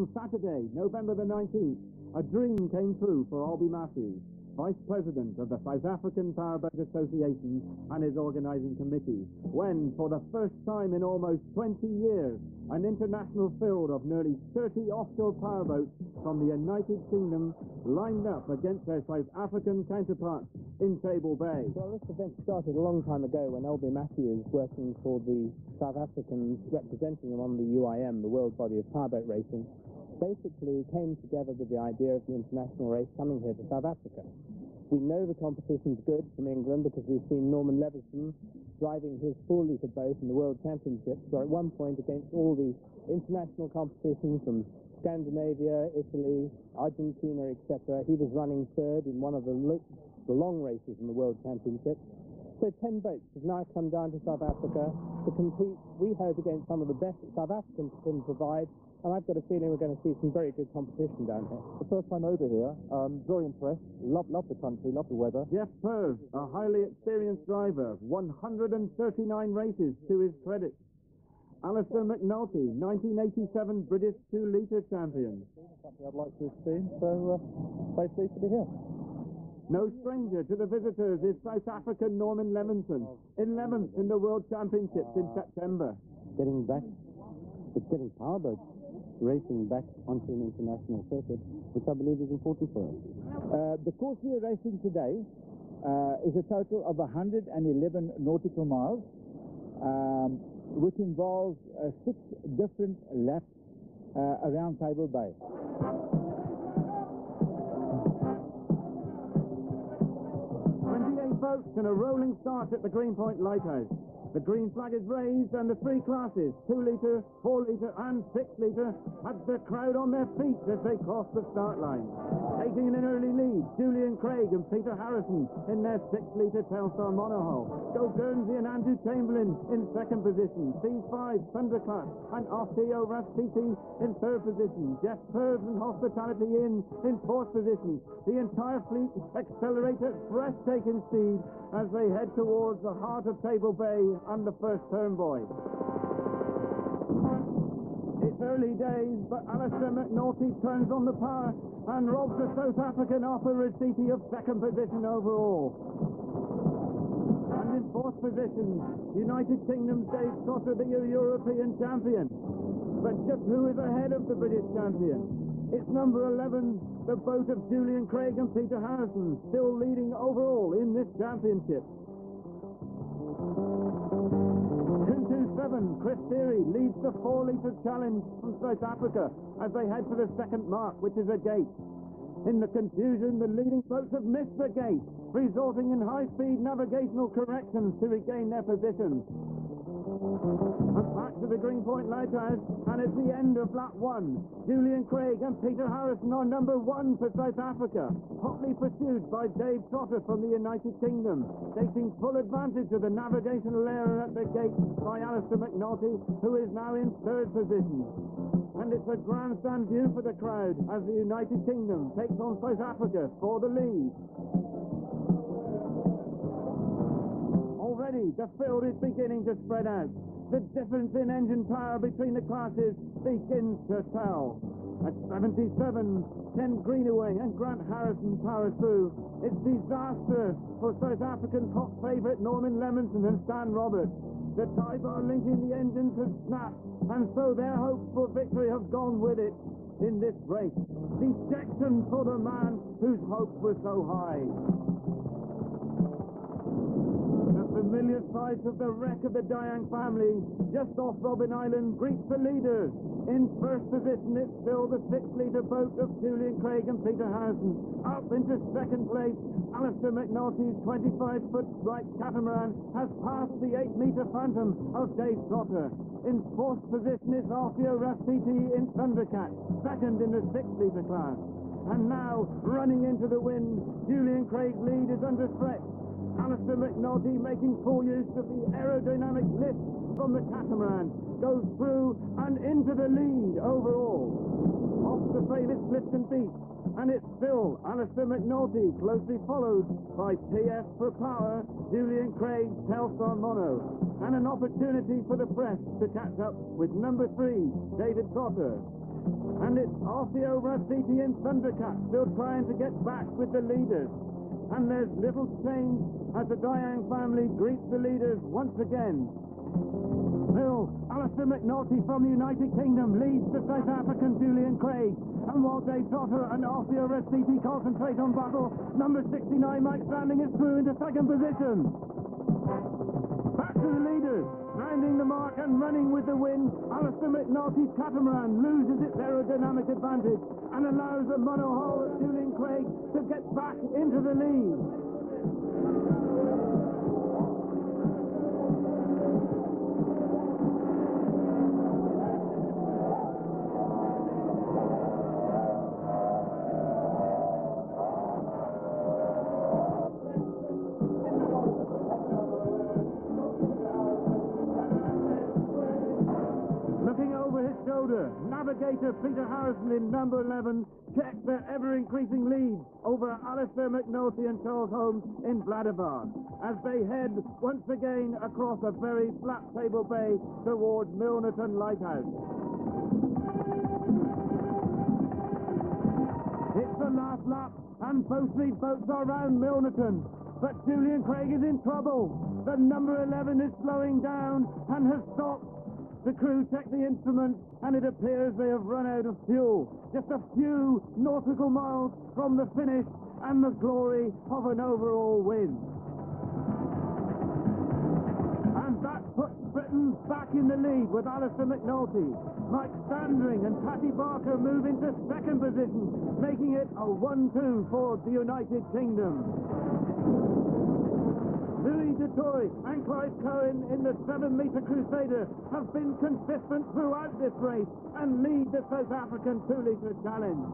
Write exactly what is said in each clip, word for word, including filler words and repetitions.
On Saturday, November the nineteenth, a dream came true for Albie Matthews, Vice President of the South African Powerboat Association and his organising committee, when, for the first time in almost twenty years, an international field of nearly thirty offshore powerboats from the United Kingdom lined up against their South African counterparts in Table Bay. Well, this event started a long time ago when Albie Matthews, working for the South Africans, representing them on the U I M, the World Body of Powerboat Racing, basically came together with the idea of the international race coming here to South Africa. We know the competition's good from England because we've seen Norman Levinson driving his four-litre boat in the World Championships, where at one point against all the international competitions from Scandinavia, Italy, Argentina, et cetera, he was running third in one of the, lo the long races in the World Championships. So ten boats have now come down to South Africa to compete, we hope, against some of the best that South Africans can provide. And I've got a feeling we're going to see some very good competition down here. The first time over here, um, very impressed. Love, love the country, love the weather. Jeff Purves, a highly experienced driver, one hundred thirty-nine races to his credit. Alistair McNulty, nineteen eighty-seven British two-litre champion. Something I'd like to have seen, so uh, very pleased to be here. No stranger to the visitors is South African Norman Levinson, eleventh in the World Championships in September. Getting back, it's getting powerboats racing back onto an international circuit, which I believe is important for us. Uh, the course we are racing today uh, is a total of one hundred eleven nautical miles, um, which involves uh, six different laps uh, around Table Bay. twenty-eight boats and a rolling start at the Greenpoint Lighthouse. The green flag is raised and the three classes, two-litre, four-litre and six-litre, had the crowd on their feet as they crossed the start line. Taking an early lead, Julian Craig and Peter Harrison in their six-litre Telstar monohull. Joe Guernsey and Andrew Chamberlain in second position. C five, Thundercat and Osteo Raspisi in third position. Jeff Purves and Hospitality Inn in fourth position. The entire fleet accelerates at breathtaking speed as they head towards the heart of Table Bay and the first turn boy. It's early days, but Alistair McNulty turns on the power and robs the South African Ophio Rossiti of second position overall. And in fourth position, United Kingdom's Dave Costa, the European champion. But just who is ahead of the British champion? It's number eleven, the boat of Julian Craig and Peter Harrison, still leading overall in this championship. two two seven, Chris Theory leads the four-litre challenge from South Africa as they head for the second mark, which is a gate. In the confusion, the leading boats have missed the gate, resulting in high-speed navigational corrections to regain their positions. And back to the Greenpoint Lighthouse, and it's the end of lap one. Julian Craig and Peter Harrison are number one for South Africa, hotly pursued by Dave Trotter from the United Kingdom, taking full advantage of the navigational error at the gate by Alistair McNulty, who is now in third position. And it's a grandstand view for the crowd as the United Kingdom takes on South Africa for the lead. Already, the field is beginning to spread out. The difference in engine power between the classes begins to tell. At seventy-seven, Ken Greenaway and Grant Harrison power through. It's disaster for South African top favourite Norman Levinson and Stan Roberts. The tie bar linking the engines has snapped, and so their hopes for victory have gone with it in this race. Dejection for the man whose hopes were so high. The familiar sight of the wreck of the Diang family just off Robben Island greets the leaders. In first position, it's still the six-litre boat of Julian Craig and Peter Harrison. Up into second place, Alistair McNulty's twenty-five-foot right catamaran has passed the eight-metre phantom of Dave Trotter. In fourth position, it's Ophio Rossiti in Thundercat, second in the six-litre class. And now, running into the wind, Julian Craig's lead is under threat. Alistair McNulty, making full use of the aerodynamic lift from the catamaran, goes through and into the lead overall. Off the famous Clifton Beach, and it's still Alistair McNulty, closely followed by T S for Power, Julian Craig, Telstar Mono, and an opportunity for the press to catch up with number three, David Trotter. And it's Ophio Rossiti and Thundercat still trying to get back with the leaders. And there's little change as the Diang family greets the leaders once again. Still, Alistair McNulty from the United Kingdom leads the South African Julian Craig. And while Dave Trotter and Ophio Rossiti concentrate on battle, number sixty-nine Mike Sandring is through into second position. Back to the leaders, rounding the mark and running with the wind, Alistair McNulty's catamaran loses its aerodynamic advantage and allows the monohull of Julian Craig to get back into the lead. Navigator Peter Harrison in number eleven checked their ever-increasing lead over Alistair McNulty and Charles Holmes in Vladivar as they head once again across a very flat Table Bay towards Milnerton Lighthouse. It's the last lap and both lead boats are round Milnerton, but Julian Craig is in trouble. The number eleven is slowing down and has stopped. The crew check the instruments and it appears they have run out of fuel. Just a few nautical miles from the finish and the glory of an overall win. And that puts Britain back in the lead with Alistair McNulty. Mike Sandring and Patty Barker move into second position, making it a one two for the United Kingdom. Louis DeToy and Clive Cohen in the seven metre Crusader have been consistent throughout this race and lead the South African two litre challenge.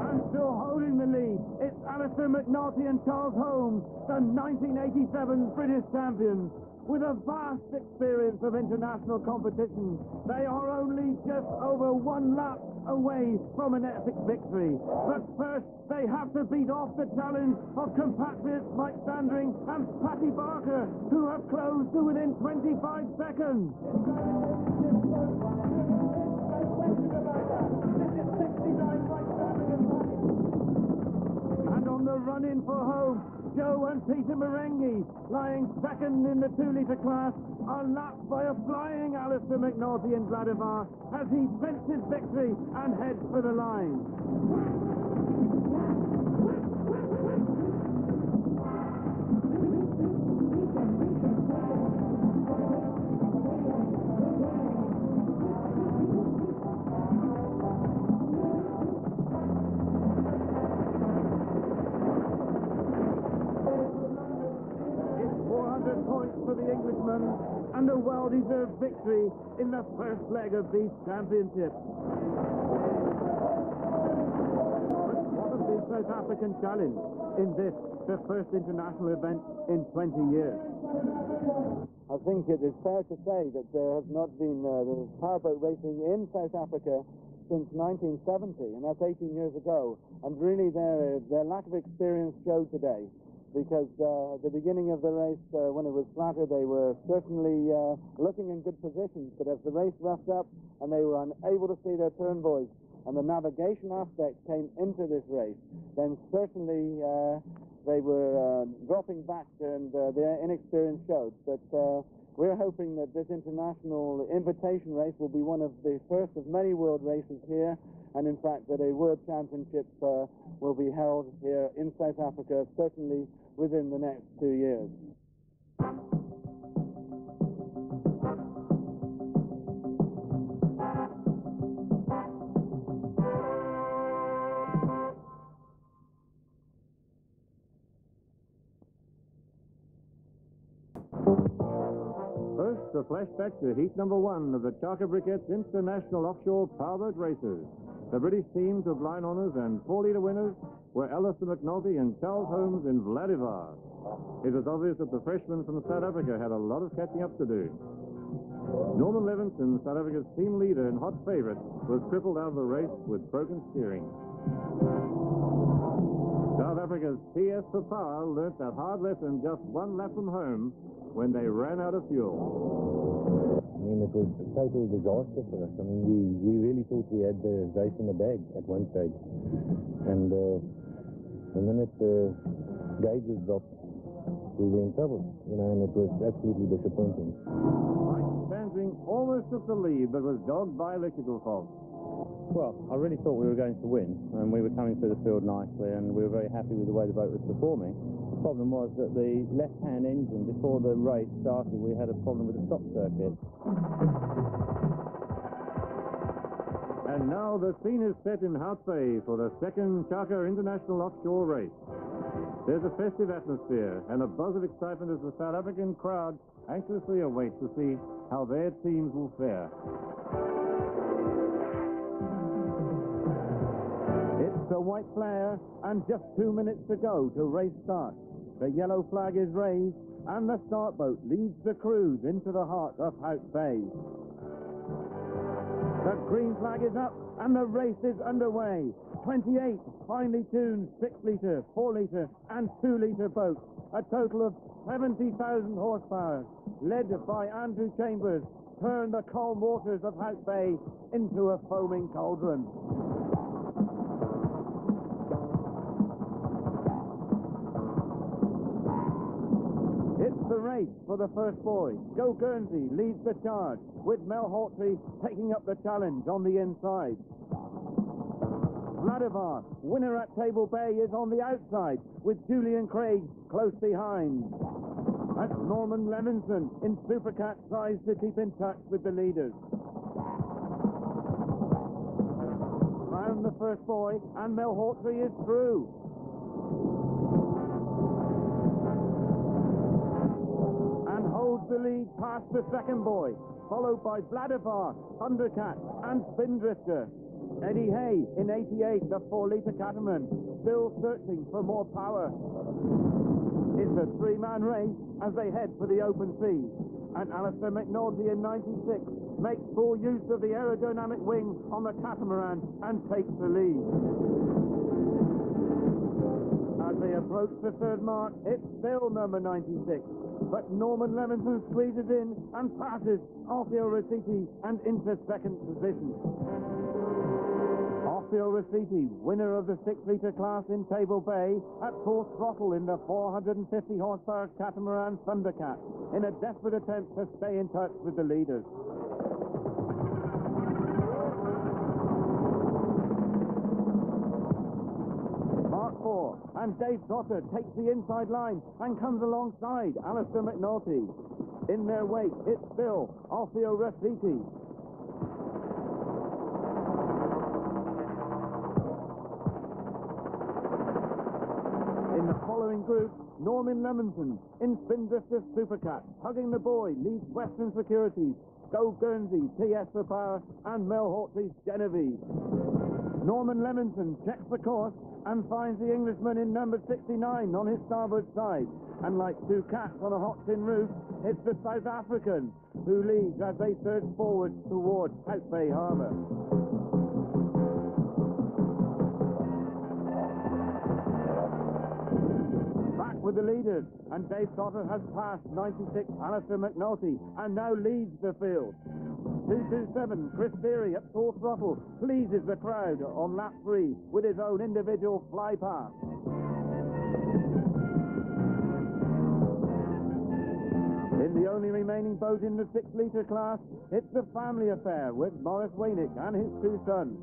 And still holding the lead, it's Alistair McNulty and Charles Holmes, the nineteen eighty-seven British champions. With a vast experience of international competition, they are only just over one lap away from an epic victory. But first, they have to beat off the challenge of compatriots Mike Sandring and Patty Barker, who have closed to within twenty-five seconds. And on the run-in for home, Joe and Peter Marenghi, lying second in the two litre class, are lapped by a flying Alistair McNulty in Vladivar as he prints his victory and heads for the line. For the Englishman and a well-deserved victory in the first leg of these championships. But what of the South African challenge in this, the first international event in twenty years? I think it is fair to say that there has not been uh, there was powerboat racing in South Africa since nineteen seventy, and that's eighteen years ago, and really their, their lack of experience showed today. Because uh, at the beginning of the race, uh, when it was flatter, they were certainly uh, looking in good positions. But as the race roughed up and they were unable to see their turn buoys, and the navigation aspect came into this race, then certainly uh, they were uh, dropping back and uh, their inexperience showed. But uh, we're hoping that this international invitation race will be one of the first of many world races here. And in fact, that a world championship uh, will be held here in South Africa, certainly within the next two years. First, a flashback to heat number one of the Charka Briquettes International Offshore Powerboat Races. The British team took line honours and four litre winners were Alistair McNulty and Charles Holmes in Vladivar. It was obvious that the freshmen from South Africa had a lot of catching up to do. Norman Levinson, South Africa's team leader and hot favorite, was crippled out of the race with broken steering. South Africa's T S for Power learnt that hard lesson just one lap from home when they ran out of fuel. I mean, it was a total disaster for us. I mean, we, we really thought we had the race in the bag at one stage. And uh, the minute the gauges dropped, we were in trouble, you know, and it was absolutely disappointing. Mike Sandring almost took the lead, but was dogged by electrical faults. Well, I really thought we were going to win, and we were coming through the field nicely, and we were very happy with the way the boat was performing. The problem was that the left-hand engine, before the race started, we had a problem with the stop circuit. And now the scene is set in Hout Bay for the second Charka International Offshore Race. There's a festive atmosphere and a buzz of excitement as the South African crowd anxiously awaits to see how their teams will fare. It's a white flare and just two minutes to go to race start. The yellow flag is raised and the start boat leads the cruise into the heart of Hout Bay. The green flag is up and the race is underway. twenty-eight finely tuned six litre, four litre and two litre boats, a total of seventy thousand horsepower, led by Andrew Chambers, turn the calm waters of Hout Bay into a foaming cauldron. It's the race for the first boy. Joe Guernsey leads the charge, with Mel Hawtrey taking up the challenge on the inside. Vladivar, winner at Table Bay, is on the outside, with Julian Craig close behind. That's Norman Levinson in Supercat tries to keep in touch with the leaders. Round the first boy, and Mel Hawtrey is through. And holds the lead past the second boy, followed by Vladivar, Thundercat, and Spindrifter. Eddie Hay in eighty-eight, the four litre catamaran, still searching for more power. It's a three-man race as they head for the open sea. And Alistair McNulty in ninety-six makes full use of the aerodynamic wing on the catamaran and takes the lead. As they approach the third mark, it's still number ninety-six. But Norman Levinson squeezes in and passes Ophio Rossiti and into second position. Ophio Rossiti, winner of the six litre class in Table Bay, at full throttle in the four hundred fifty horsepower catamaran Thundercat, in a desperate attempt to stay in touch with the leaders. And Dave Trotter takes the inside line and comes alongside Alistair McNulty. In their wake, it's still Ophio Rossiti. In the following group, Norman Levinson in Spindrifter Supercat, hugging the boy, leads Western Securities, Joe Guernsey, T S for Power, and Mel Hawtrey's Genevieve. Norman Levinson checks the course and finds the Englishman in number sixty-nine on his starboard side. And like two cats on a hot tin roof, it's the South African who leads as they surge forward towards Hout Bay Harbour. Back with the leaders, and Dave Trotter has passed ninety-six Alistair McNulty and now leads the field. two two seven, Chris Theory at full throttle, pleases the crowd on lap three with his own individual fly pass. In the only remaining boat in the six litre class, it's the family affair with Morris Wainick and his two sons.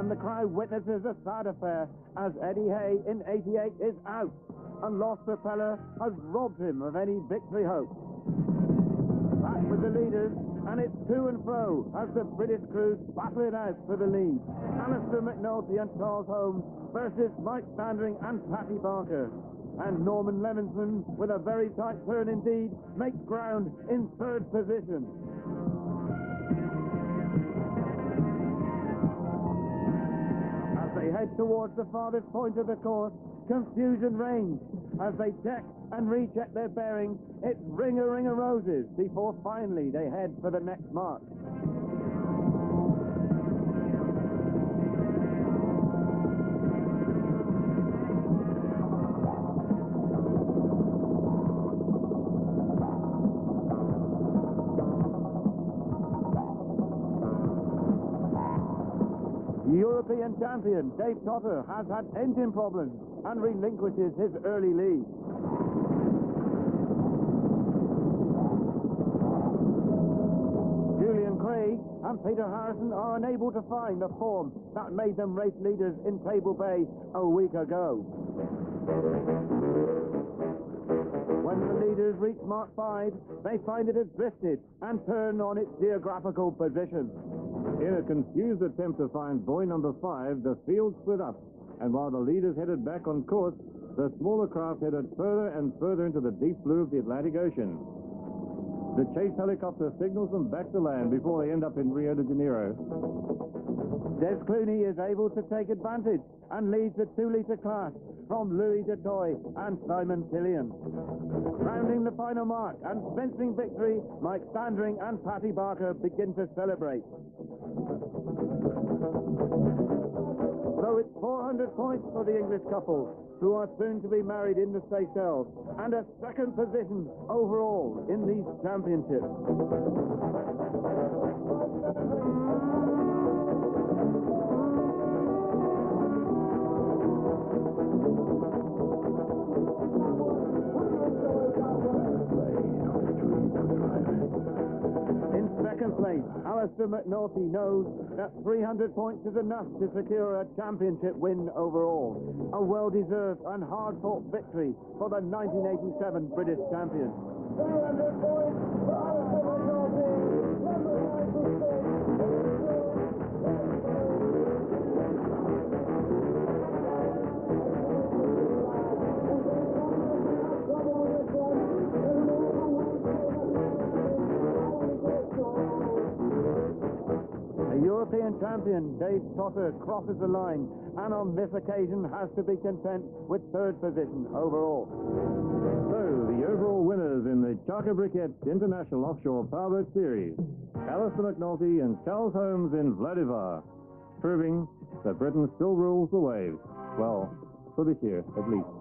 And the crowd witnesses a sad affair as Eddie Hay in eighty-eight is out. A lost propeller has robbed him of any victory hope. Back with the leaders, and it's to and fro as the British crews battle it out for the lead. Alistair McNulty and Charles Holmes versus Mike Sandring and Patty Barker. And Norman Levinson, with a very tight turn indeed, makes ground in third position. As they head towards the farthest point of the course, confusion reigns as they check and recheck their bearings, it's ring-a-ring-a-roses before finally they head for the next mark. European champion Dave Trotter has had engine problems and relinquishes his early lead. Julian Craig and Peter Harrison are unable to find the form that made them race leaders in Table Bay a week ago. When the leaders reach Mark five, they find it has drifted and turn on its geographical position. In a confused attempt to find buoy number five, the field split up, and while the leaders headed back on course, the smaller craft headed further and further into the deep blue of the Atlantic Ocean. The chase helicopter signals them back to land before they end up in Rio de Janeiro. Des Clooney is able to take advantage and leads the two-litre class from Louis de Toy and Simon Killian. Rounding the final mark and fencing victory, Mike Sandring and Patty Barker begin to celebrate. So it's four hundred points for the English couple, who are soon to be married in the Seychelles, and a second position overall in these championships. Second place, Alistair McNulty knows that three hundred points is enough to secure a championship win overall. A well-deserved and hard-fought victory for the nineteen eighty-seven British champions. three hundred points for Alistair McNulty, number European champion Dave Trotter crosses the line and on this occasion has to be content with third position overall. So, the overall winners in the Charka Briquettes International Offshore Powerboat Series, Alistair McNulty and Charles Holmes in Vladivar, proving that Britain still rules the waves. Well, for this year at least.